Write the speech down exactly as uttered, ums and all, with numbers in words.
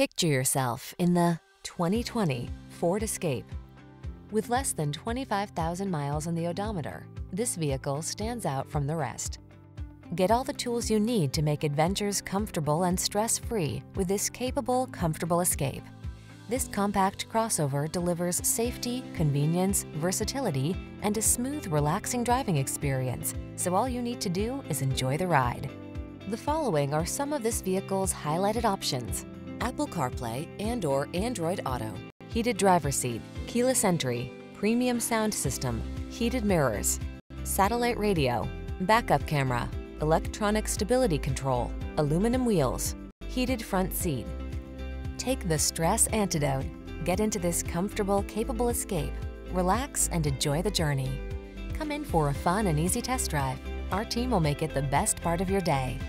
Picture yourself in the twenty twenty Ford Escape. With less than twenty-five thousand miles on the odometer, this vehicle stands out from the rest. Get all the tools you need to make adventures comfortable and stress-free with this capable, comfortable Escape. This compact crossover delivers safety, convenience, versatility, and a smooth, relaxing driving experience, so all you need to do is enjoy the ride. The following are some of this vehicle's highlighted options: Apple CarPlay and or Android Auto, heated driver seat, keyless entry, premium sound system, heated mirrors, satellite radio, backup camera, electronic stability control, aluminum wheels, heated front seat. Take the stress antidote. Get into this comfortable, capable Escape. Relax and enjoy the journey. Come in for a fun and easy test drive. Our team will make it the best part of your day.